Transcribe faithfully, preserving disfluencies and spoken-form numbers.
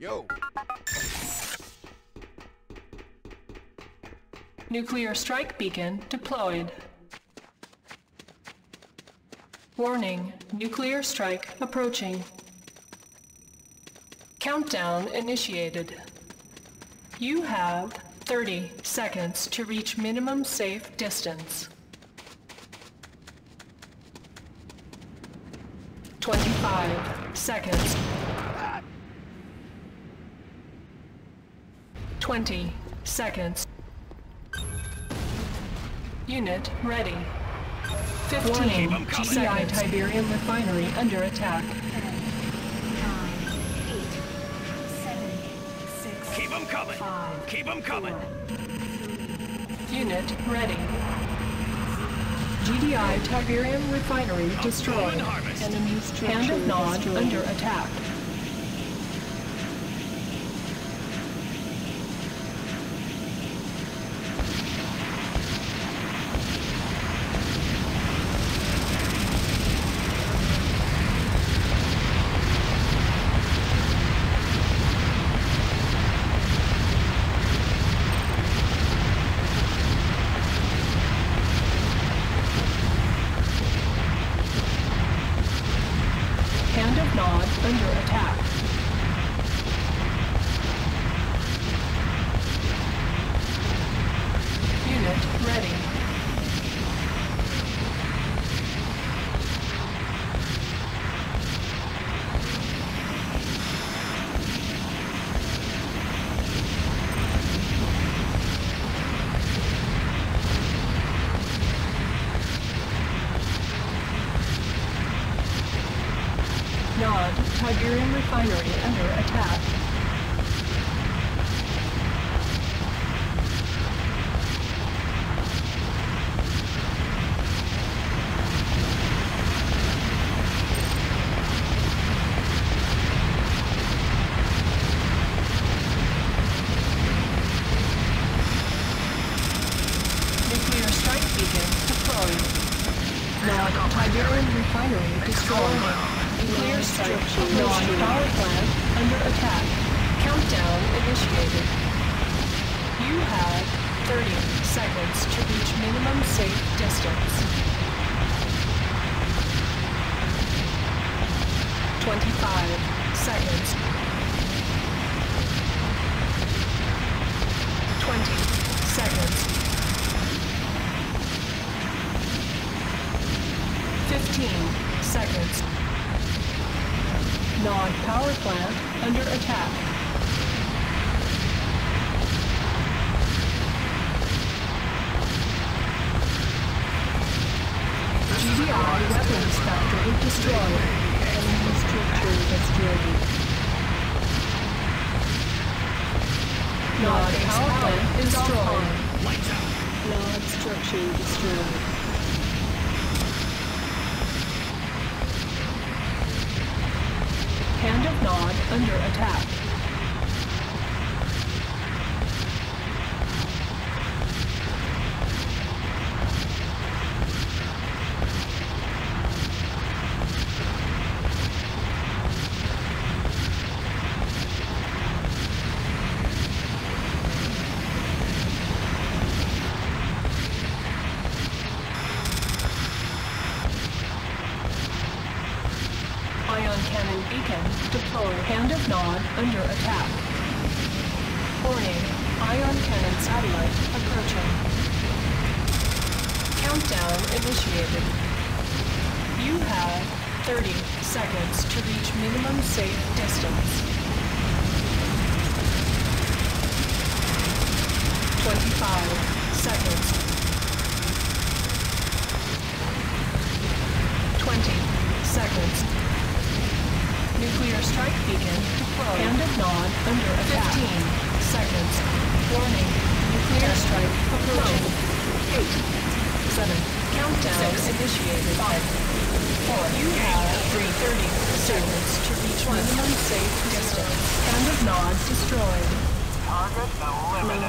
Yo! Nuclear strike beacon deployed. Warning, nuclear strike approaching. Countdown initiated. You have thirty seconds to reach minimum safe distance. twenty-five seconds. twenty seconds. Unit ready. fifteen. G D I Tiberium refinery under attack. nine, eight, seven, six, keep them coming. Five, keep them coming. Four. Unit ready. G D I Tiberium refinery destroyed. Enemies Hand of Nod destroyed. Under attack. Tiberian refinery under attack. Nuclear strike beacon deployed. Now, Tiberian refinery destroyed. Nuclear strike Nod power plant under attack. Countdown initiated. You have thirty seconds to reach minimum safe distance. twenty-five seconds. twenty seconds. fifteen seconds. Nod power plant under attack. G D I weapons factory destroyed. Enemy structure destroyed. Nod power plant destroyed. Nod structure destroyed. Hand of Nod under attack. Hand of Nod under attack. Warning, ion cannon satellite approaching. Countdown initiated. You have thirty seconds to reach minimum safe distance. twenty-five seconds. twenty seconds. Nuclear strike beacon deployed. Hand of Nod under attack. fifteen seconds. Warning. Nuclear strike approaching. eight, seven. Countdown initiated. five, four. You have thirty seconds to reach minimum safe distance. Hand of Nod destroyed. Target eliminated.